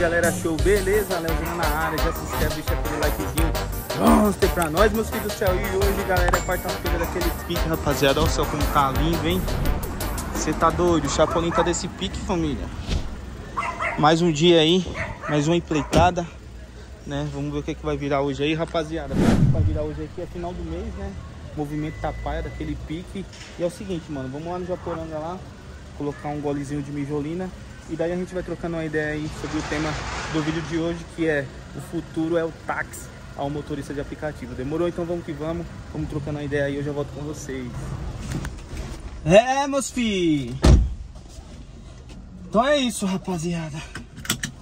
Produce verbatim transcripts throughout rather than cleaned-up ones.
galera, show, beleza? Leozinho na área, já se inscreve, deixa aquele likezinho, nossa, pra nós, meus filhos do céu. E hoje, galera, é quarta-feira daquele pique, rapaziada. Olha o céu como tá lindo, hein? Você tá doido, o Chapolin tá desse pique, família. Mais um dia aí, mais uma empreitada, né? Vamos ver o que, é que vai virar hoje aí, rapaziada. O que vai virar hoje aqui é final do mês, né? Movimento tapaia daquele pique. E é o seguinte, mano, vamos lá no Japoranga lá, colocar um golezinho de mijolina. E daí a gente vai trocando uma ideia aí sobre o tema do vídeo de hoje, que é o futuro é o táxi ao motorista de aplicativo. Demorou? Então vamos que vamos. Vamos trocando uma ideia aí, eu já volto com vocês. É, meus filhos. Então é isso, rapaziada.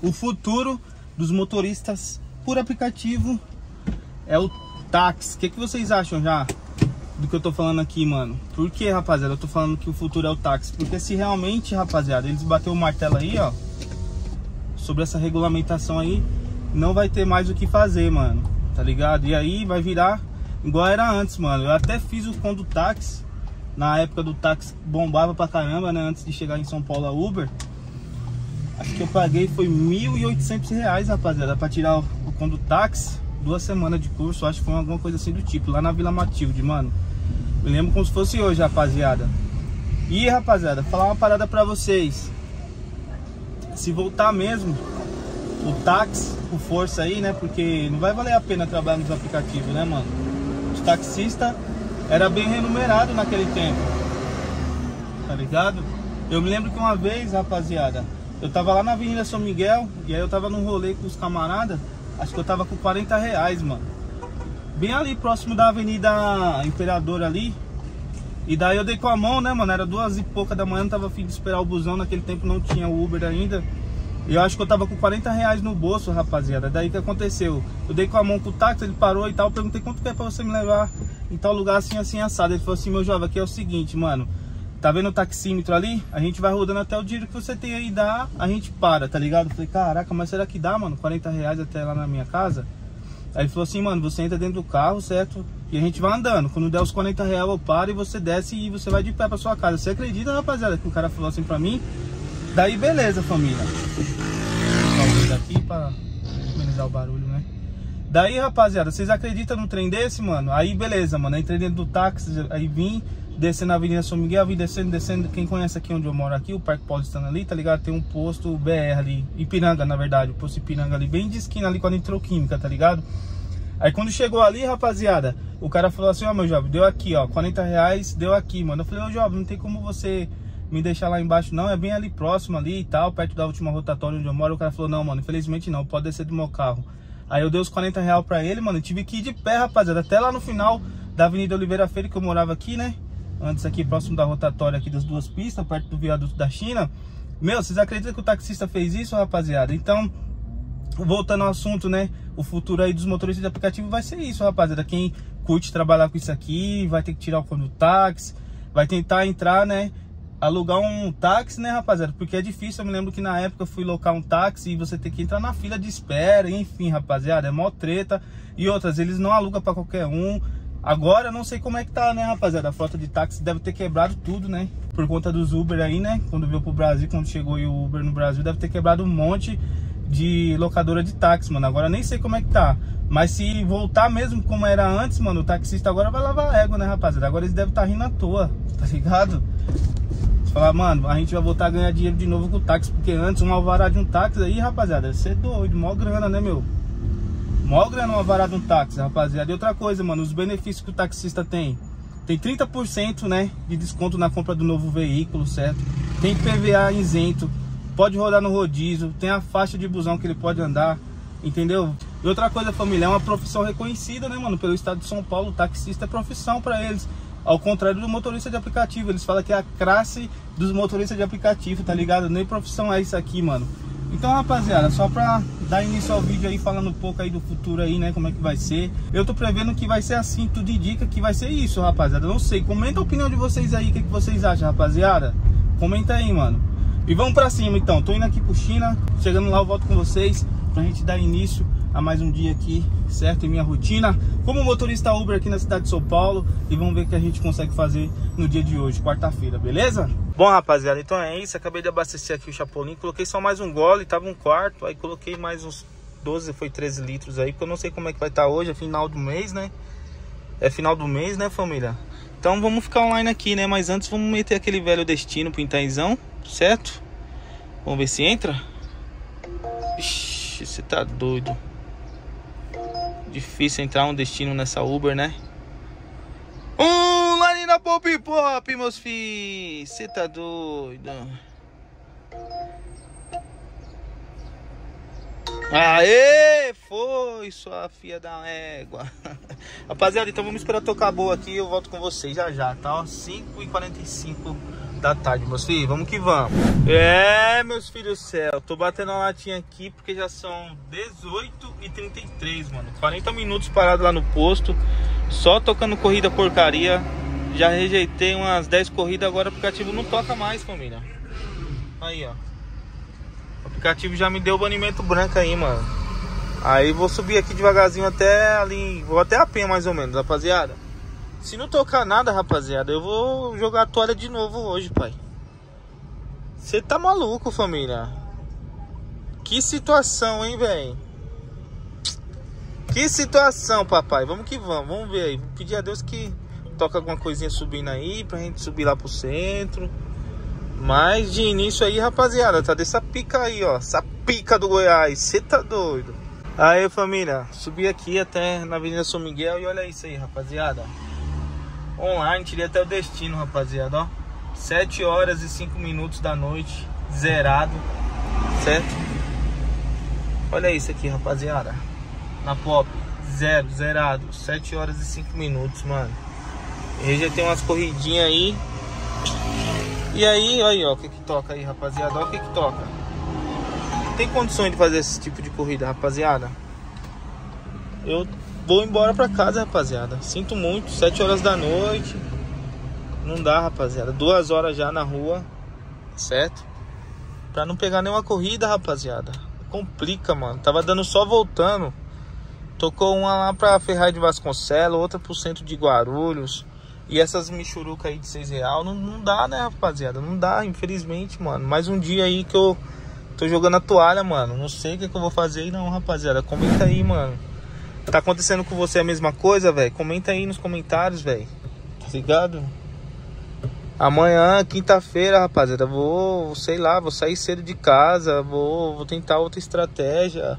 O futuro dos motoristas por aplicativo é o táxi. O que, que vocês acham já do que eu tô falando aqui, mano? Por que, rapaziada, eu tô falando que o futuro é o táxi? Porque se realmente, rapaziada, eles bateram o martelo aí, ó, sobre essa regulamentação aí, não vai ter mais o que fazer, mano, tá ligado? E aí vai virar igual era antes, mano. Eu até fiz o Condo táxi, na época do táxi bombava pra caramba, né, antes de chegar em São Paulo a Uber. Acho que eu paguei foi mil e oitocentos reais, rapaziada, pra tirar o Condo táxi, duas semanas de curso, acho que foi alguma coisa assim do tipo, lá na Vila Matilde, mano. Me lembro como se fosse hoje, rapaziada. E, rapaziada, falar uma parada pra vocês. Se voltar mesmo o táxi com força aí, né? Porque não vai valer a pena trabalhar nos aplicativos, né, mano? Os taxistas era bem remunerado naquele tempo, tá ligado? Eu me lembro que uma vez, rapaziada, eu tava lá na Avenida São Miguel, e aí eu tava num rolê com os camaradas. Acho que eu tava com quarenta reais, mano, bem ali próximo da Avenida Imperador ali. E daí eu dei com a mão, né, mano? Era duas e pouca da manhã, não tava afim de esperar o busão. Naquele tempo não tinha o Uber ainda. E eu acho que eu tava com quarenta reais no bolso, rapaziada. Daí que aconteceu? Eu dei com a mão com o táxi, ele parou e tal. Eu perguntei quanto que é pra você me levar em tal lugar assim, assim, assado. Ele falou assim: meu jovem, aqui é o seguinte, mano, tá vendo o taxímetro ali? A gente vai rodando até o dinheiro que você tem aí, dá, a gente para, tá ligado? Eu falei: caraca, mas será que dá, mano? quarenta reais até lá na minha casa? Aí ele falou assim: mano, você entra dentro do carro, certo? E a gente vai andando. Quando der os quarenta reais eu paro e você desce e você vai de pé pra sua casa. Você acredita, rapaziada, que o cara falou assim pra mim? Daí beleza, família. Vou aqui pra minimizar o barulho, né? Daí, rapaziada, vocês acreditam num trem desse, mano? Aí beleza, mano. Entrei dentro do táxi, aí vim descendo a Avenida São Miguel, vim descendo, descendo. Quem conhece aqui onde eu moro aqui, o Parque Paulista ali, tá ligado? Tem um posto B R ali, Ipiranga, na verdade, o posto Ipiranga ali, bem de esquina ali com a Nitroquímica, tá ligado? Aí quando chegou ali, rapaziada, o cara falou assim: ó, oh, meu jovem, deu aqui, ó, quarenta reais, deu aqui, mano. Eu falei: ô, jovem, não tem como você me deixar lá embaixo não, é bem ali próximo ali e tal, perto da última rotatória onde eu moro. O cara falou: não, mano, infelizmente não, pode descer do meu carro. Aí eu dei os quarenta reais pra ele, mano, eu tive que ir de pé, rapaziada, até lá no final da Avenida Oliveira Feira, que eu morava aqui, né? Antes aqui, próximo da rotatória aqui das duas pistas, perto do viaduto da China. Meu, vocês acreditam que o taxista fez isso, rapaziada? Então, voltando ao assunto, né? O futuro aí dos motoristas de aplicativo vai ser isso, rapaziada. Quem curte trabalhar com isso aqui vai ter que tirar o Condo táxi, vai tentar entrar, né? Alugar um táxi, né, rapaziada? Porque é difícil. Eu me lembro que na época eu fui locar um táxi e você tem que entrar na fila de espera. Enfim, rapaziada, é mó treta. E outras, eles não alugam pra qualquer um. Agora eu não sei como é que tá, né, rapaziada? A frota de táxi deve ter quebrado tudo, né? Por conta dos Uber aí, né? Quando veio pro Brasil, quando chegou aí o Uber no Brasil, deve ter quebrado um monte de locadora de táxi, mano. Agora eu nem sei como é que tá. Mas se voltar mesmo como era antes, mano, o taxista agora vai lavar a égua, né, rapaziada? Agora eles devem estar rindo à toa, tá ligado? Falar: mano, a gente vai voltar a ganhar dinheiro de novo com o táxi. Porque antes, um alvará de um táxi aí, rapaziada, você é doido, mó grana, né, meu? Mó grana um alvará de um táxi, rapaziada. E outra coisa, mano, os benefícios que o taxista tem: tem trinta por cento, né, de desconto na compra do novo veículo, certo? Tem P V A isento, pode rodar no rodízio, tem a faixa de busão que ele pode andar, entendeu? E outra coisa, família, é uma profissão reconhecida, né, mano, pelo estado de São Paulo. O taxista é profissão pra eles. Ao contrário do motorista de aplicativo, eles falam que é a classe dos motoristas de aplicativo, tá ligado? Nem profissão é isso aqui, mano. Então, rapaziada, só pra dar início ao vídeo aí, falando um pouco aí do futuro aí, né, como é que vai ser. Eu tô prevendo que vai ser assim, tudo indica que vai ser isso, rapaziada. Não sei, comenta a opinião de vocês aí, o que, que vocês acham, rapaziada? Comenta aí, mano. E vamos pra cima, então. Tô indo aqui pro China, chegando lá eu volto com vocês pra gente dar início a mais um dia aqui, certo? Em minha rotina como motorista Uber aqui na cidade de São Paulo. E vamos ver o que a gente consegue fazer no dia de hoje, quarta-feira, beleza? Bom, rapaziada, então é isso. Acabei de abastecer aqui o Chapolin. Coloquei só mais um gole, tava um quarto. Aí coloquei mais uns doze, foi treze litros aí. Porque eu não sei como é que vai estar hoje, é final do mês, né? É final do mês, né, família? Então vamos ficar online aqui, né? Mas antes vamos meter aquele velho destino pro Itaizão, certo? Vamos ver se entra. Ixi, você tá doido. Difícil entrar um destino nessa Uber, né? Online na Pop Pop, meus filhos. Você tá doido. Aê, foi, sua filha da égua. Rapaziada, então vamos esperar tocar boa aqui. Eu volto com vocês já já, tá? cinco e quarenta e cinco da tarde, meus filhos. Vamos que vamos. É, meus filhos do céu. Tô batendo a latinha aqui porque já são dezoito e trinta e três, mano. quarenta minutos parado lá no posto. Só tocando corrida porcaria. Já rejeitei umas dez corridas. Agora o aplicativo não toca mais, família. Aí, ó. O aplicativo já me deu o banimento branco aí, mano. Aí vou subir aqui devagarzinho até ali. Vou até a Penha mais ou menos, rapaziada. Se não tocar nada, rapaziada, eu vou jogar a toalha de novo hoje, pai. Você tá maluco, família? Que situação, hein, velho? Que situação, papai. Vamos que vamos. Vamos ver aí. Vou pedir a Deus que toque alguma coisinha subindo aí pra gente subir lá pro centro. Mas de início aí, rapaziada, tá dessa pica aí, ó. Essa pica do Goiás, cê tá doido. Aí, família, subi aqui até na Avenida São Miguel. E olha isso aí, rapaziada. Online, tirei até o destino, rapaziada, ó. sete horas e cinco minutos da noite. Zerado, certo? Olha isso aqui, rapaziada. Na Pop, zero, zerado. Sete horas e cinco minutos, mano. Eu já tem umas corridinhas aí. E aí, aí, ó, o que que toca aí, rapaziada? Olha o que que toca. Não tem condições de fazer esse tipo de corrida, rapaziada. Eu vou embora pra casa, rapaziada. Sinto muito, sete horas da noite. Não dá, rapaziada. Duas horas já na rua, certo? Pra não pegar nenhuma corrida, rapaziada. Complica, mano. Tava dando só voltando. Tocou uma lá pra Ferraz de Vasconcelos, outra pro centro de Guarulhos. E essas michuruca aí de seis reais não, não dá, né, rapaziada? Não dá, infelizmente, mano. Mais um dia aí que eu tô jogando a toalha, mano. Não sei o que, é que eu vou fazer aí não, rapaziada. Comenta aí, mano. Tá acontecendo com você a mesma coisa, velho? Comenta aí nos comentários, velho. Tá ligado? Amanhã, quinta-feira, rapaziada, vou, sei lá, vou sair cedo de casa. Vou, vou tentar outra estratégia.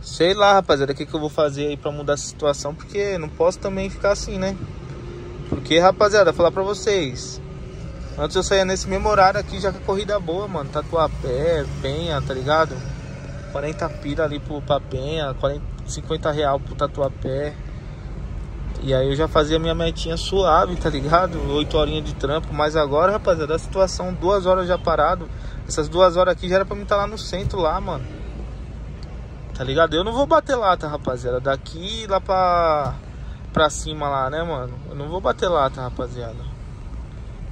Sei lá, rapaziada, o que, que eu vou fazer aí pra mudar a situação. Porque não posso também ficar assim, né? Porque, rapaziada, falar pra vocês, antes eu saía nesse mesmo horário aqui, já que a corrida boa, mano. Tatuapé, Penha, tá ligado? quarenta pila ali pro, pra Penha, quarenta, cinquenta real pro Tatuapé. E aí eu já fazia minha metinha suave, tá ligado? oito horinhas de trampo. Mas agora, rapaziada, a situação, duas horas já parado. Essas duas horas aqui já era pra mim estar lá no centro, lá, mano. Tá ligado? Eu não vou bater lata, rapaziada. Daqui lá pra... pra cima lá, né, mano? Eu não vou bater lata, rapaziada.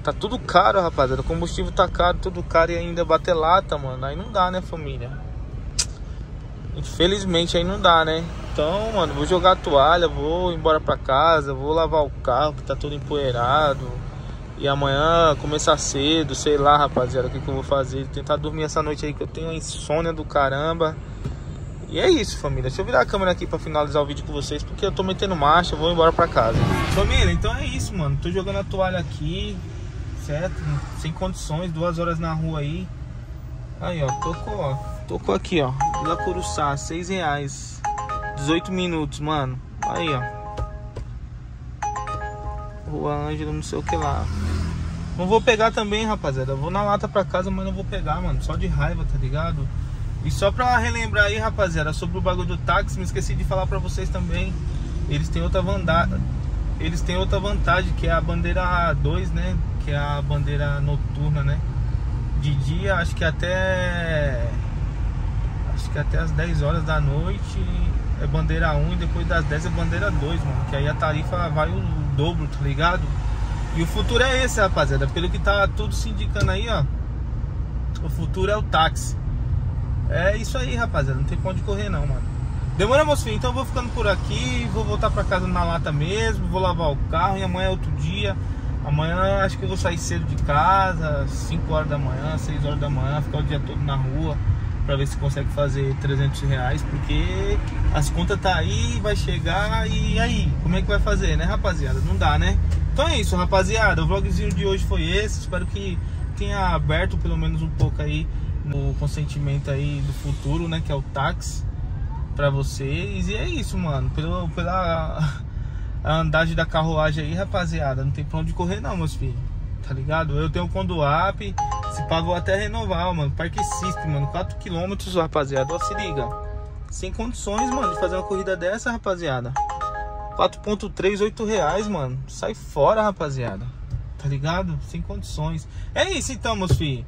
Tá tudo caro, rapaziada. O combustível tá caro, tudo caro. E ainda bater lata, mano. Aí não dá, né, família? Infelizmente aí não dá, né? Então, mano, vou jogar a toalha. Vou embora pra casa. Vou lavar o carro, que tá tudo empoeirado. E amanhã começar cedo. Sei lá, rapaziada, o que que eu vou fazer. Tentar dormir essa noite aí, que eu tenho uma insônia do caramba. E é isso, família. Deixa eu virar a câmera aqui pra finalizar o vídeo com vocês, porque eu tô metendo marcha, eu vou embora pra casa. Família, então é isso, mano. Tô jogando a toalha aqui, certo? Sem condições, duas horas na rua aí. Aí, ó, tocou, ó. Tocou aqui, ó. Vila Curuçá, seis reais. dezoito minutos, mano. Aí, ó. Rua Ângela, não sei o que lá. Não vou pegar também, rapaziada. Eu vou na lata pra casa, mas não vou pegar, mano. Só de raiva, tá ligado? E só pra relembrar aí, rapaziada, sobre o bagulho do táxi, me esqueci de falar pra vocês também. Eles têm outra vantagem, eles têm outra vantagem, que é a bandeira dois, né? Que é a bandeira noturna, né? De dia, acho que até... Acho que até as dez horas da noite é bandeira um e depois das dez é bandeira dois, mano. Que aí a tarifa vai o dobro, tá ligado? E o futuro é esse, rapaziada. Pelo que tá tudo se indicando aí, ó. O futuro é o táxi. É isso aí, rapaziada, não tem pra onde correr não, mano. Demora, meus filhos, então eu vou ficando por aqui. Vou voltar pra casa na lata mesmo. Vou lavar o carro e amanhã é outro dia. Amanhã acho que eu vou sair cedo de casa, cinco horas da manhã, seis horas da manhã, ficar o dia todo na rua pra ver se consegue fazer trezentos reais, porque as contas tá aí, vai chegar e aí, como é que vai fazer, né, rapaziada? Não dá, né? Então é isso, rapaziada, o vlogzinho de hoje foi esse, espero que tenha aberto pelo menos um pouco aí no consentimento aí do futuro, né, que é o táxi pra vocês. E é isso, mano, pelo, pela a andagem da carruagem aí, rapaziada, não tem pra onde correr não, meus filhos, tá ligado? Eu tenho o Condo App, se pagou até renovar, mano, Parque System, mano, quatro quilômetros, rapaziada, ó, se liga, sem condições, mano, de fazer uma corrida dessa, rapaziada, quatro ponto trinta e oito reais, mano, sai fora, rapaziada, tá ligado? Sem condições. É isso então, meus filhos,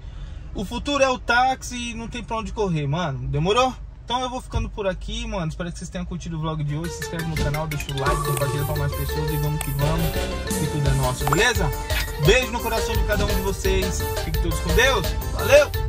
o futuro é o táxi, não tem pra onde correr, mano, demorou? Então eu vou ficando por aqui, mano. Espero que vocês tenham curtido o vlog de hoje. Se inscreve no canal, deixa o like, compartilha pra mais pessoas e vamos que vamos. Que tudo é nosso, beleza? Beijo no coração de cada um de vocês. Fiquem todos com Deus. Valeu!